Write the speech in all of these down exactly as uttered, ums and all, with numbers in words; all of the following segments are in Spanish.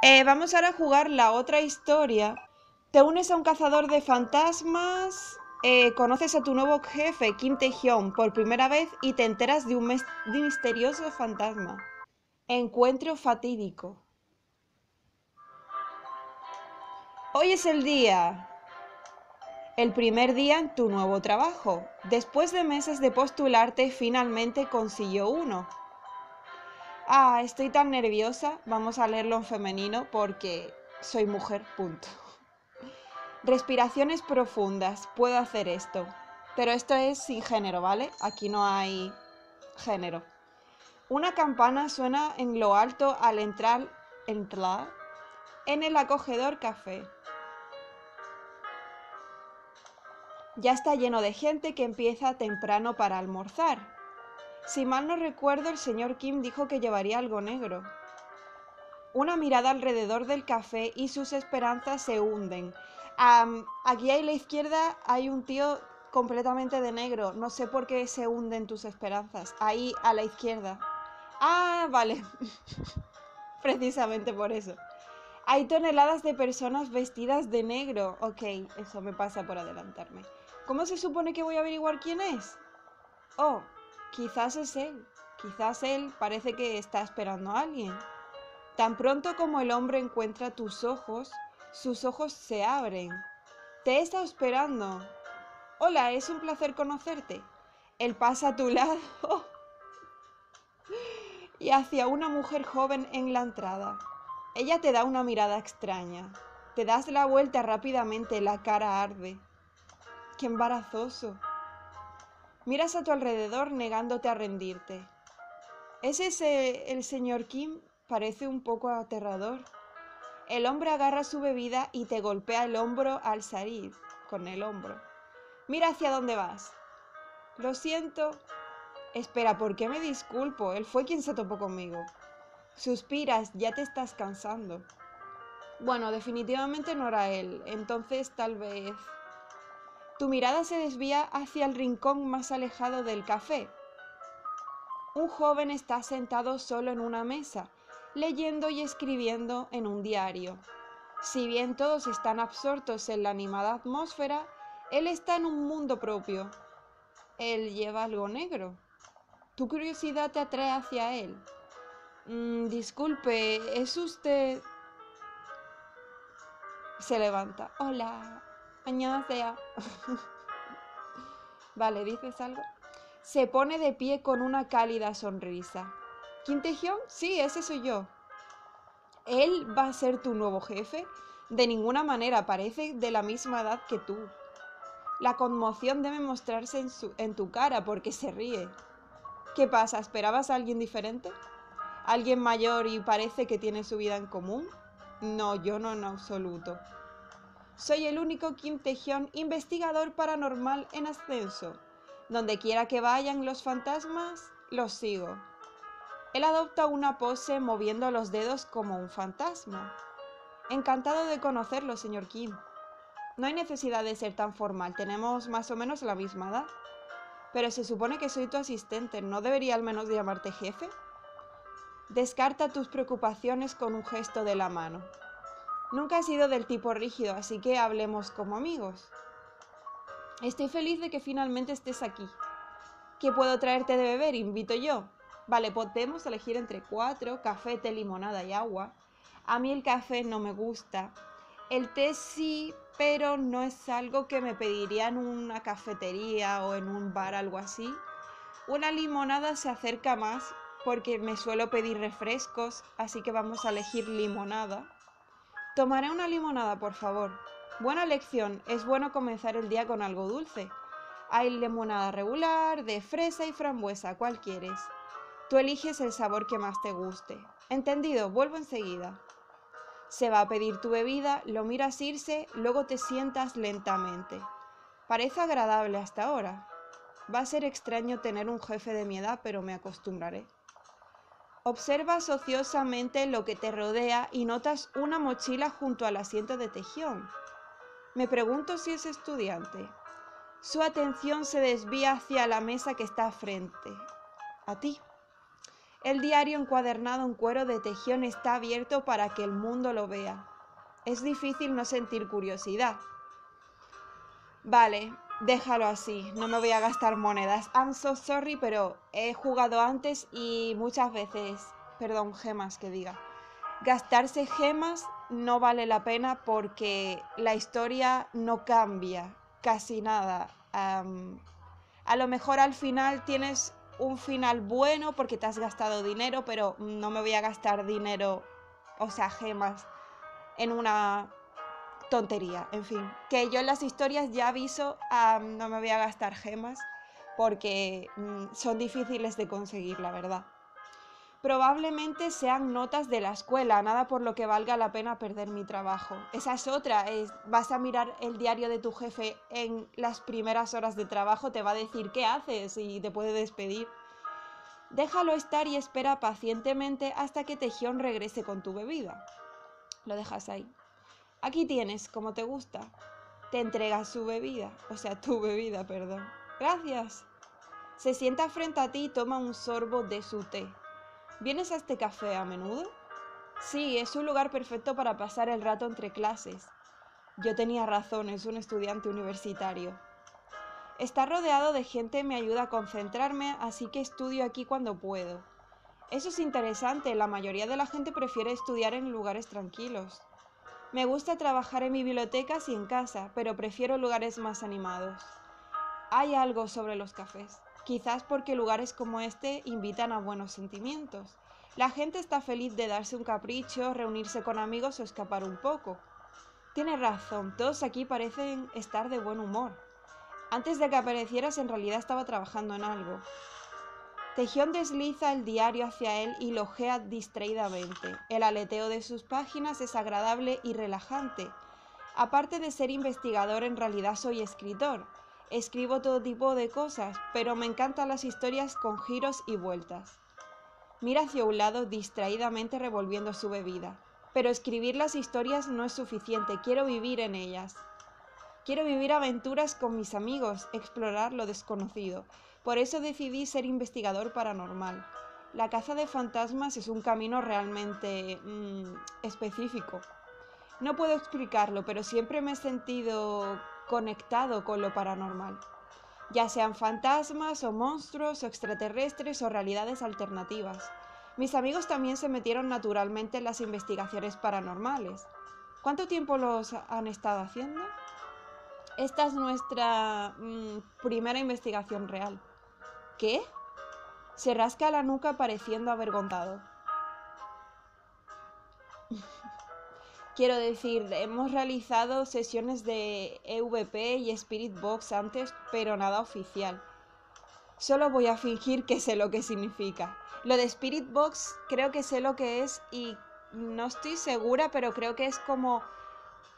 Eh, vamos ahora a jugar la otra historia. Te unes a un cazador de fantasmas, eh, conoces a tu nuevo jefe, Kim Taehyung, por primera vez y te enteras de un de misterioso fantasma. Encuentro fatídico. Hoy es el día, el primer día en tu nuevo trabajo. Después de meses de postularte, finalmente consiguió uno. Ah, estoy tan nerviosa. Vamos a leerlo en femenino porque soy mujer, punto. Respiraciones profundas. Puedo hacer esto. Pero esto es sin género, ¿vale? Aquí no hay género. Una campana suena en lo alto al entrar, entrar en el acogedor café. Ya está lleno de gente que empieza temprano para almorzar. Si mal no recuerdo, el señor Kim dijo que llevaría algo negro. Una mirada alrededor del café y sus esperanzas se hunden. Um, aquí a la izquierda hay un tío completamente de negro. No sé por qué se hunden tus esperanzas. Ahí a la izquierda. Ah, vale. Precisamente por eso. Hay toneladas de personas vestidas de negro. Ok, eso me pasa por adelantarme. ¿Cómo se supone que voy a averiguar quién es? Oh, quizás es él. Quizás él parece que está esperando a alguien. Tan pronto como el hombre encuentra tus ojos, sus ojos se abren. Te está esperando. Hola, es un placer conocerte. Él pasa a tu lado y hacia una mujer joven en la entrada. Ella te da una mirada extraña. Te das la vuelta rápidamente, la cara arde. ¡Qué embarazoso! Miras a tu alrededor negándote a rendirte. ¿Es ese el señor Kim? Parece un poco aterrador. El hombre agarra su bebida y te golpea el hombro al salir, con el hombro. Mira hacia dónde vas. Lo siento. Espera, ¿por qué me disculpo? Él fue quien se topó conmigo. Suspiras, ya te estás cansando. Bueno, definitivamente no era él, entonces tal vez... Tu mirada se desvía hacia el rincón más alejado del café. Un joven está sentado solo en una mesa, leyendo y escribiendo en un diario. Si bien todos están absortos en la animada atmósfera, él está en un mundo propio. Él lleva algo negro. Tu curiosidad te atrae hacia él. Mm, disculpe, ¿es usted...? Se levanta. Hola. Annyeonghaseyo. Vale, ¿dices algo? Se pone de pie con una cálida sonrisa. ¿Kim Taehyung? Sí, ese soy yo. ¿Él va a ser tu nuevo jefe? De ninguna manera, parece de la misma edad que tú. La conmoción debe mostrarse en, su, en tu cara porque se ríe. ¿Qué pasa? ¿Esperabas a alguien diferente? ¿Alguien mayor y parece que tiene su vida en común? No, yo no en absoluto. Soy el único Kim Taehyung, investigador paranormal en ascenso. Donde quiera que vayan los fantasmas, los sigo. Él adopta una pose moviendo los dedos como un fantasma. Encantado de conocerlo, señor Kim. No hay necesidad de ser tan formal, tenemos más o menos la misma edad. Pero se supone que soy tu asistente, ¿no debería al menos llamarte jefe? Descarta tus preocupaciones con un gesto de la mano. Nunca he sido del tipo rígido, así que hablemos como amigos. Estoy feliz de que finalmente estés aquí. ¿Qué puedo traerte de beber? Invito yo. Vale, podemos elegir entre cuatro, café, té, limonada y agua. A mí el café no me gusta. El té sí, pero no es algo que me pediría en una cafetería o en un bar, algo así. Una limonada se acerca más... porque me suelo pedir refrescos, así que vamos a elegir limonada. Tomaré una limonada, por favor. Buena elección, es bueno comenzar el día con algo dulce. Hay limonada regular, de fresa y frambuesa, ¿cuál quieres? Tú eliges el sabor que más te guste. Entendido, vuelvo enseguida. Se va a pedir tu bebida, lo miras irse, luego te sientas lentamente. Parece agradable hasta ahora. Va a ser extraño tener un jefe de mi edad, pero me acostumbraré. Observas ociosamente lo que te rodea y notas una mochila junto al asiento de Taehyung. Me pregunto si es estudiante. Su atención se desvía hacia la mesa que está frente a ti. El diario encuadernado en cuero de Taehyung está abierto para que el mundo lo vea. Es difícil no sentir curiosidad. Vale, déjalo así, no me voy a gastar monedas. I'm so sorry, pero he jugado antes y muchas veces, perdón, gemas que diga. Gastarse gemas no vale la pena porque la historia no cambia casi nada. Um, a lo mejor al final tienes un final bueno porque te has gastado dinero, pero no me voy a gastar dinero, o sea, gemas, en una tontería. En fin, que yo en las historias ya aviso, um, no me voy a gastar gemas porque um, son difíciles de conseguir, la verdad. Probablemente sean notas de la escuela, nada por lo que valga la pena perder mi trabajo. Esa es otra, es, vas a mirar el diario de tu jefe en las primeras horas de trabajo, te va a decir qué haces y te puede despedir. Déjalo estar y espera pacientemente hasta que Taehyung regrese con tu bebida. Lo dejas ahí. Aquí tienes, como te gusta. Te entrega su bebida, o sea, tu bebida, perdón. Gracias. Se sienta frente a ti y toma un sorbo de su té. ¿Vienes a este café a menudo? Sí, es un lugar perfecto para pasar el rato entre clases. Yo tenía razón, es un estudiante universitario. Está rodeado de gente, me ayuda a concentrarme, así que estudio aquí cuando puedo. Eso es interesante, la mayoría de la gente prefiere estudiar en lugares tranquilos. Me gusta trabajar en mi biblioteca y en casa, pero prefiero lugares más animados. Hay algo sobre los cafés. Quizás porque lugares como este invitan a buenos sentimientos. La gente está feliz de darse un capricho, reunirse con amigos o escapar un poco. Tienes razón, todos aquí parecen estar de buen humor. Antes de que aparecieras, en realidad estaba trabajando en algo. Taehyung desliza el diario hacia él y lo ojea distraídamente. El aleteo de sus páginas es agradable y relajante. Aparte de ser investigador, en realidad soy escritor. Escribo todo tipo de cosas, pero me encantan las historias con giros y vueltas. Mira hacia un lado distraídamente revolviendo su bebida. Pero escribir las historias no es suficiente, quiero vivir en ellas. Quiero vivir aventuras con mis amigos, explorar lo desconocido. Por eso decidí ser investigador paranormal. La caza de fantasmas es un camino realmente mmm, específico. No puedo explicarlo, pero siempre me he sentido conectado con lo paranormal, ya sean fantasmas o monstruos o extraterrestres o realidades alternativas. Mis amigos también se metieron naturalmente en las investigaciones paranormales. ¿Cuánto tiempo los han estado haciendo? Esta es nuestra mmm, primera investigación real. ¿Qué? Se rasca la nuca pareciendo avergonzado. Quiero decir, hemos realizado sesiones de E V P y Spirit Box antes, pero nada oficial. Solo voy a fingir que sé lo que significa. Lo de Spirit Box creo que sé lo que es y no estoy segura, pero creo que es como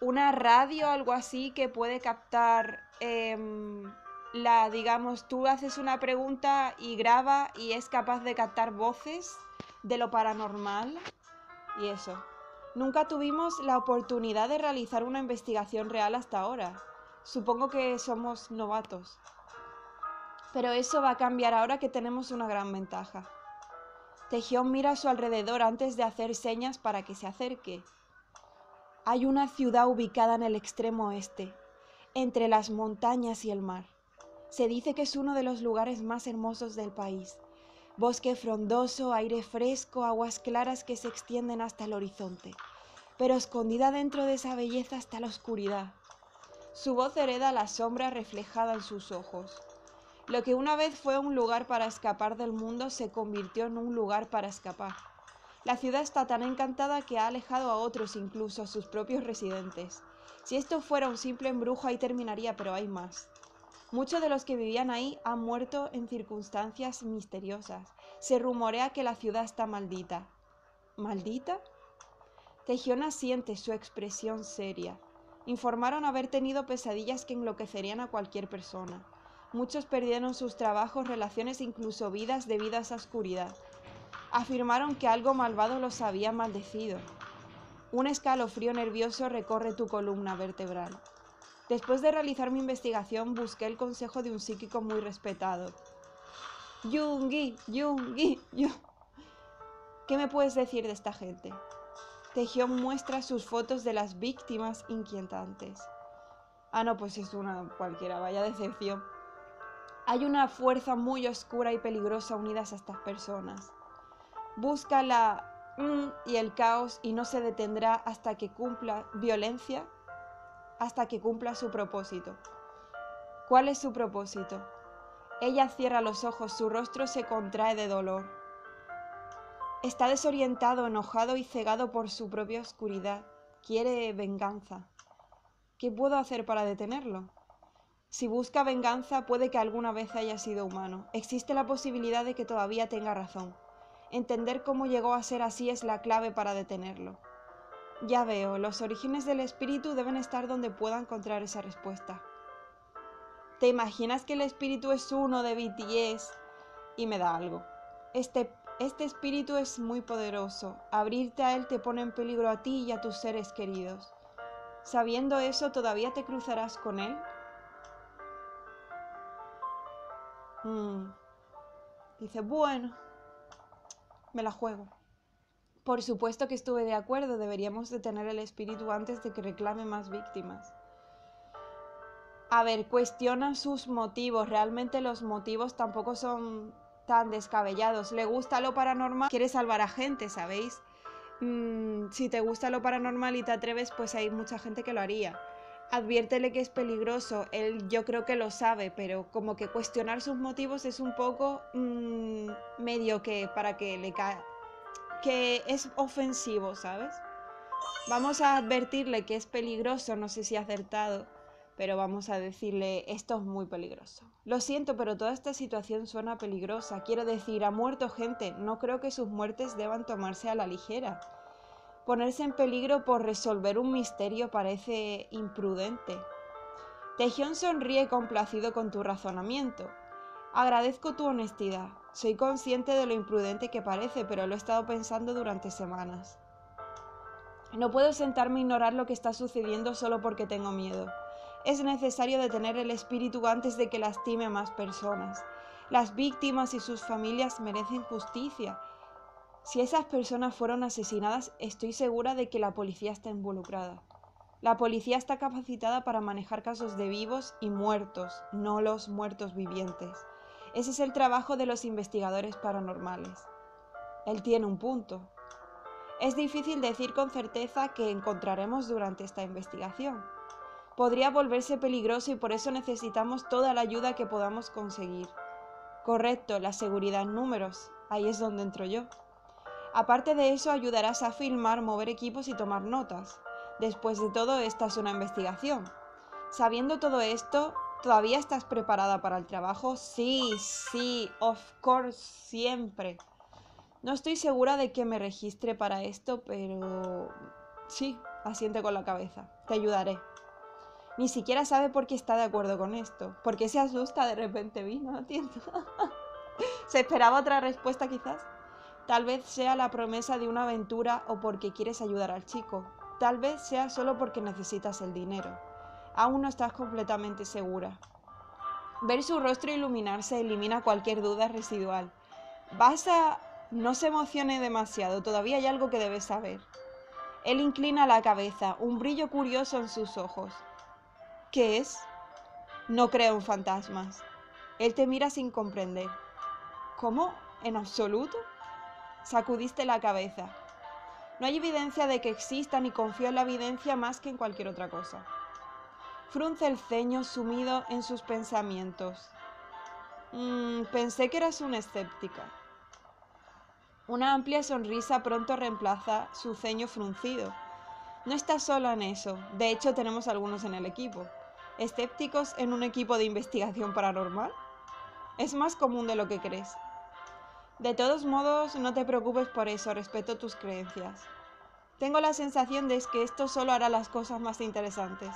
una radio o algo así que puede captar eh, la, digamos, tú haces una pregunta y graba y es capaz de captar voces de lo paranormal y eso. Nunca tuvimos la oportunidad de realizar una investigación real hasta ahora. Supongo que somos novatos. Pero eso va a cambiar ahora que tenemos una gran ventaja. Taehyung mira a su alrededor antes de hacer señas para que se acerque. Hay una ciudad ubicada en el extremo oeste, entre las montañas y el mar. Se dice que es uno de los lugares más hermosos del país. Bosque frondoso, aire fresco, aguas claras que se extienden hasta el horizonte, pero escondida dentro de esa belleza está la oscuridad. Su voz hereda la sombra reflejada en sus ojos. Lo que una vez fue un lugar para escapar del mundo se convirtió en un lugar para escapar. La ciudad está tan encantada que ha alejado a otros, incluso a sus propios residentes. Si esto fuera un simple embrujo ahí terminaría, pero hay más. Muchos de los que vivían ahí han muerto en circunstancias misteriosas. Se rumorea que la ciudad está maldita. ¿Maldita? Taehyung asiente, su expresión seria. Informaron haber tenido pesadillas que enloquecerían a cualquier persona. Muchos perdieron sus trabajos, relaciones e incluso vidas debido a esa oscuridad. Afirmaron que algo malvado los había maldecido. Un escalofrío nervioso recorre tu columna vertebral. Después de realizar mi investigación, busqué el consejo de un psíquico muy respetado. Yoongi, Yoongi, yo. ¿Qué me puedes decir de esta gente? Taehyung muestra sus fotos de las víctimas inquietantes. Ah, no, pues es una cualquiera, vaya decepción. Hay una fuerza muy oscura y peligrosa unidas a estas personas. Busca la mm, y el caos y no se detendrá hasta que cumpla violencia, hasta que cumpla su propósito. ¿Cuál es su propósito? Ella cierra los ojos, su rostro se contrae de dolor. Está desorientado, enojado y cegado por su propia oscuridad. Quiere venganza. ¿Qué puedo hacer para detenerlo? Si busca venganza, puede que alguna vez haya sido humano. Existe la posibilidad de que todavía tenga razón. Entender cómo llegó a ser así es la clave para detenerlo. Ya veo, los orígenes del espíritu deben estar donde pueda encontrar esa respuesta. ¿Te imaginas que el espíritu es uno de B T S? Y me da algo. Este... Este espíritu es muy poderoso. Abrirte a él te pone en peligro a ti y a tus seres queridos. Sabiendo eso, ¿todavía te cruzarás con él? Mm. Dice, bueno, me la juego. Por supuesto que estuve de acuerdo. Deberíamos detener el espíritu antes de que reclame más víctimas. A ver, cuestiona sus motivos. Realmente los motivos tampoco son... tan descabellados. ¿Le gusta lo paranormal? Quiere salvar a gente, ¿sabéis? Mm, si te gusta lo paranormal y te atreves, pues hay mucha gente que lo haría. Adviértele que es peligroso. Él yo creo que lo sabe, pero como que cuestionar sus motivos es un poco mm, medio que para que le caiga. Que es ofensivo, ¿sabes? Vamos a advertirle que es peligroso, no sé si ha acertado. Pero vamos a decirle, esto es muy peligroso. Lo siento, pero toda esta situación suena peligrosa. Quiero decir, ha muerto gente. No creo que sus muertes deban tomarse a la ligera. Ponerse en peligro por resolver un misterio parece imprudente. Taehyung sonríe complacido con tu razonamiento. Agradezco tu honestidad. Soy consciente de lo imprudente que parece, pero lo he estado pensando durante semanas. No puedo sentarme a ignorar lo que está sucediendo solo porque tengo miedo. Es necesario detener el espíritu antes de que lastime a más personas. Las víctimas y sus familias merecen justicia. Si esas personas fueron asesinadas, estoy segura de que la policía está involucrada. La policía está capacitada para manejar casos de vivos y muertos, no los muertos vivientes. Ese es el trabajo de los investigadores paranormales. Él tiene un punto. Es difícil decir con certeza qué encontraremos durante esta investigación. Podría volverse peligroso y por eso necesitamos toda la ayuda que podamos conseguir. Correcto, la seguridad en números. Ahí es donde entro yo. Aparte de eso, ayudarás a filmar, mover equipos y tomar notas. Después de todo, esta es una investigación. Sabiendo todo esto, ¿todavía estás preparada para el trabajo? Sí, sí, of course, siempre. No estoy segura de que me registre para esto, pero... sí, asiente con la cabeza. Te ayudaré. Ni siquiera sabe por qué está de acuerdo con esto. ¿Por qué se asusta de repente? Vi, no entiendo. ¿Se esperaba otra respuesta quizás? Tal vez sea la promesa de una aventura o porque quieres ayudar al chico. Tal vez sea solo porque necesitas el dinero. Aún no estás completamente segura. Ver su rostro iluminarse elimina cualquier duda residual. Vas a... No se emocione demasiado, todavía hay algo que debes saber. Él inclina la cabeza, un brillo curioso en sus ojos. ¿Qué es? No creo en fantasmas. Él te mira sin comprender. ¿Cómo? ¿En absoluto? Sacudiste la cabeza. No hay evidencia de que exista ni confío en la evidencia más que en cualquier otra cosa. Frunce el ceño sumido en sus pensamientos. Mm, pensé que eras una escéptica. Una amplia sonrisa pronto reemplaza su ceño fruncido. No estás sola en eso. De hecho, tenemos algunos en el equipo. ¿Escépticos en un equipo de investigación paranormal? Es más común de lo que crees. De todos modos, no te preocupes por eso. Respeto tus creencias. Tengo la sensación de que esto solo hará las cosas más interesantes.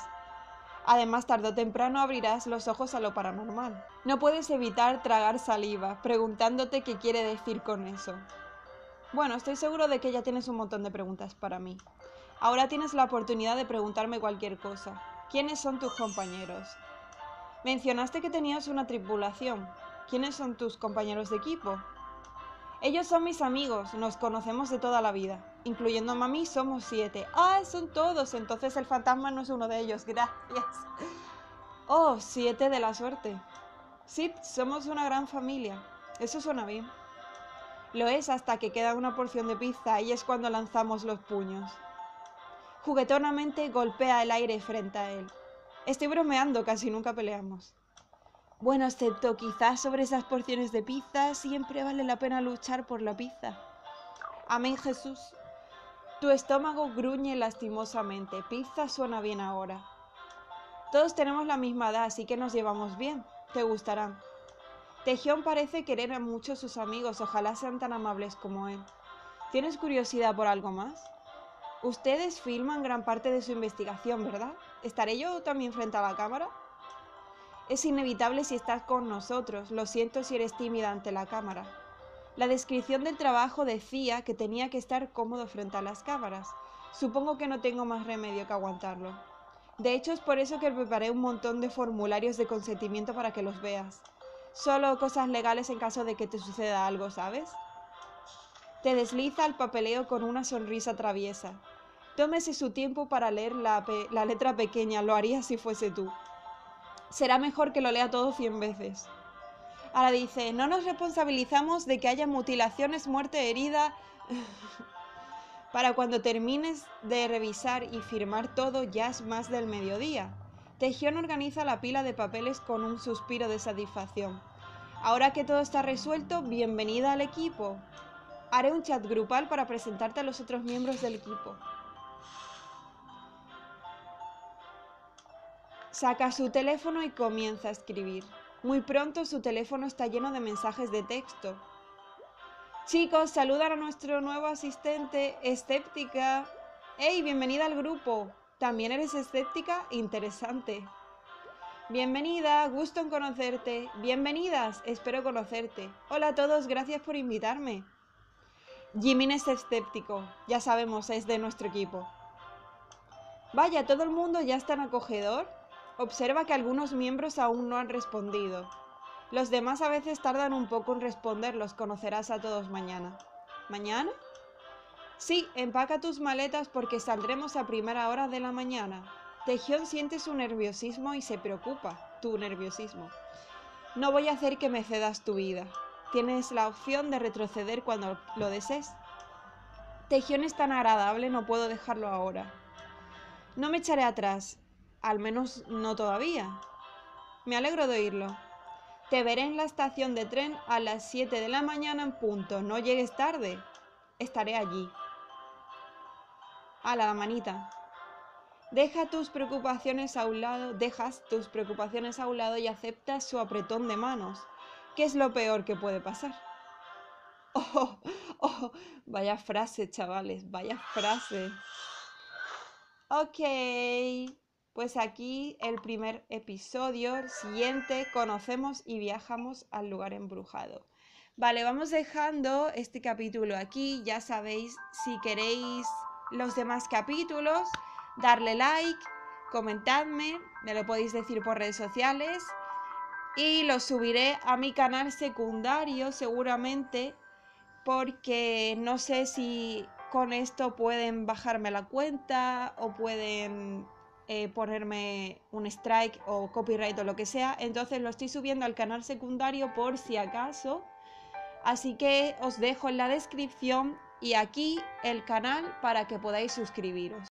Además, tarde o temprano abrirás los ojos a lo paranormal. No puedes evitar tragar saliva, preguntándote qué quiere decir con eso. Bueno, estoy seguro de que ya tienes un montón de preguntas para mí. Ahora tienes la oportunidad de preguntarme cualquier cosa. ¿Quiénes son tus compañeros? Mencionaste que tenías una tripulación. ¿Quiénes son tus compañeros de equipo? Ellos son mis amigos, nos conocemos de toda la vida. Incluyendo a Mami, somos siete. Ah, son todos, entonces el fantasma no es uno de ellos, gracias. Oh, siete de la suerte. Sí, somos una gran familia. Eso suena bien. Lo es hasta que queda una porción de pizza y es cuando lanzamos los puños. Juguetonamente golpea el aire frente a él. Estoy bromeando, casi nunca peleamos. Bueno, excepto quizás sobre esas porciones de pizza, siempre vale la pena luchar por la pizza. Amén, Jesús. Tu estómago gruñe lastimosamente. Pizza suena bien ahora. Todos tenemos la misma edad, así que nos llevamos bien. Te gustarán. Taehyung parece querer a mucho sus amigos, ojalá sean tan amables como él. ¿Tienes curiosidad por algo más? Ustedes filman gran parte de su investigación, ¿verdad? ¿Estaré yo también frente a la cámara? Es inevitable si estás con nosotros, lo siento si eres tímida ante la cámara. La descripción del trabajo decía que tenía que estar cómodo frente a las cámaras. Supongo que no tengo más remedio que aguantarlo. De hecho, es por eso que preparé un montón de formularios de consentimiento para que los veas. Solo cosas legales en caso de que te suceda algo, ¿sabes? Te desliza el papeleo con una sonrisa traviesa. Tómese su tiempo para leer la, pe- la letra pequeña, lo haría si fuese tú. Será mejor que lo lea todo cien veces. Ahora dice, no nos responsabilizamos de que haya mutilaciones, muerte, herida... Para cuando termines de revisar y firmar todo, ya es más del mediodía. Taehyung organiza la pila de papeles con un suspiro de satisfacción. Ahora que todo está resuelto, bienvenida al equipo. Haré un chat grupal para presentarte a los otros miembros del equipo. Saca su teléfono y comienza a escribir. Muy pronto su teléfono está lleno de mensajes de texto. Chicos, saludan a nuestro nuevo asistente, escéptica. ¡Hey, bienvenida al grupo! ¿También eres escéptica? Interesante. Bienvenida, gusto en conocerte. Bienvenidas, espero conocerte. Hola a todos, gracias por invitarme. Jimin es escéptico, ya sabemos, es de nuestro equipo. Vaya, todo el mundo ya es tan acogedor. Observa que algunos miembros aún no han respondido. Los demás a veces tardan un poco en responder, los conocerás a todos mañana. ¿Mañana? Sí, empaca tus maletas porque saldremos a primera hora de la mañana. Taehyung siente su nerviosismo y se preocupa, tu nerviosismo. No voy a hacer que me cedas tu vida. Tienes la opción de retroceder cuando lo desees. Taehyung es tan agradable, no puedo dejarlo ahora. No me echaré atrás. Al menos no todavía. Me alegro de oírlo. Te veré en la estación de tren a las siete de la mañana en punto. No llegues tarde. Estaré allí. Ala, la manita. Deja tus preocupaciones a un lado, dejas tus preocupaciones a un lado y aceptas su apretón de manos. ¿Qué es lo peor que puede pasar? Oh, oh, vaya frase, chavales, vaya frase. Ok. Pues aquí el primer episodio, siguiente, conocemos y viajamos al lugar embrujado. Vale, vamos dejando este capítulo aquí, ya sabéis, si queréis los demás capítulos, darle like, comentadme, me lo podéis decir por redes sociales y lo subiré a mi canal secundario seguramente porque no sé si con esto pueden bajarme la cuenta o pueden... Eh, ponerme un strike o copyright o lo que sea, entonces lo estoy subiendo al canal secundario por si acaso, así que os dejo en la descripción y aquí el canal para que podáis suscribiros.